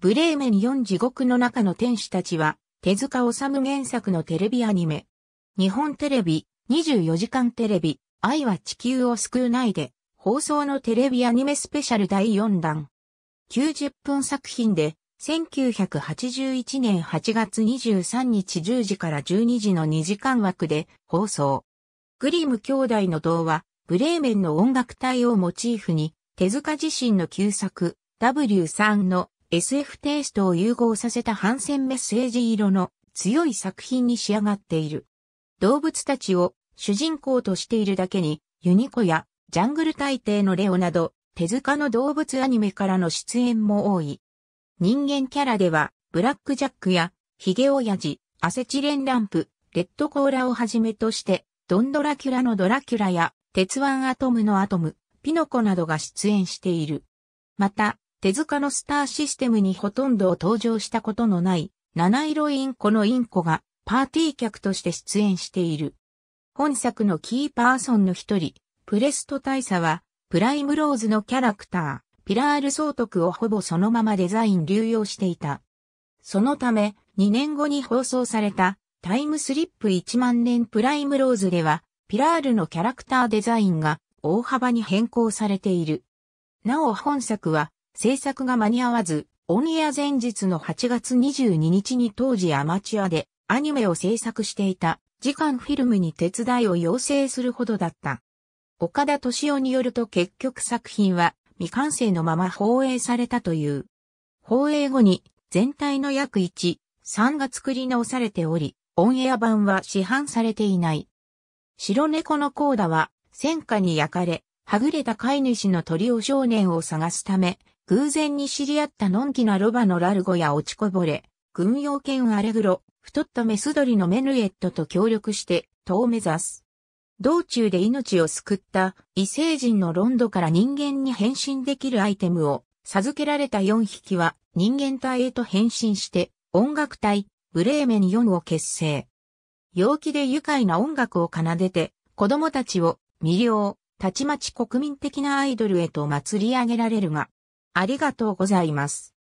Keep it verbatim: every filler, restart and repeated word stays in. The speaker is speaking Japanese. ブレーメンよん地獄の中の天使たちは、手塚治虫原作のテレビアニメ。日本テレビ、にじゅうよじかんテレビ、愛は地球を救うないで、放送のテレビアニメスペシャルだいよんだん。きゅうじゅっぷん作品で、せんきゅうひゃくはちじゅういちねんはちがつにじゅうさんにちじゅうじからじゅうにじのにじかん枠で放送。グリム兄弟の童話、ブレーメンの音楽隊をモチーフに、手塚自身の旧作、ダブリュースリー の エスエフ テイストを融合させた反戦メッセージ色の強い作品に仕上がっている。動物たちを主人公としているだけに、ユニコやジャングル大帝のレオなど、手塚の動物アニメからの出演も多い。人間キャラでは、ブラックジャックや、ヒゲオヤジ、アセチレンランプ、レッドコーラをはじめとして、ドンドラキュラのドラキュラや、鉄腕アトムのアトム、ピノコなどが出演している。また、手塚のスターシステムにほとんど登場したことのない、七色インコのインコが、パーティー客として出演している。本作のキーパーソンの一人、プレスト大佐は、プライムローズのキャラクター。ピラール総督をほぼそのままデザイン流用していた。そのため、にねんごに放送されたタイムスリップいちまんねんプライムローズでは、ピラールのキャラクターデザインが大幅に変更されている。なお本作は、制作が間に合わず、オンエア前日のはちがつにじゅうににちに当時アマチュアでアニメを制作していたダイコンフィルムに手伝いを要請するほどだった。岡田敏夫によると結局作品は、未完成のまま放映されたという。放映後に全体の約いち、さんが作り直されており、オンエア版は市販されていない。白猫のコーダは戦火に焼かれ、はぐれた飼い主の鳥を少年を探すため、偶然に知り合ったのんきなロバのラルゴや落ちこぼれ、軍用犬アレグロ、太ったメス鳥のメヌエットと協力して、遠目指す。道中で命を救った異星人のロンドから人間に変身できるアイテムを授けられたよんひきは人間体へと変身して音楽隊ブレーメンよんを結成。陽気で愉快な音楽を奏でて子供たちを魅了、たちまち国民的なアイドルへと祭り上げられるが、ありがとうございます。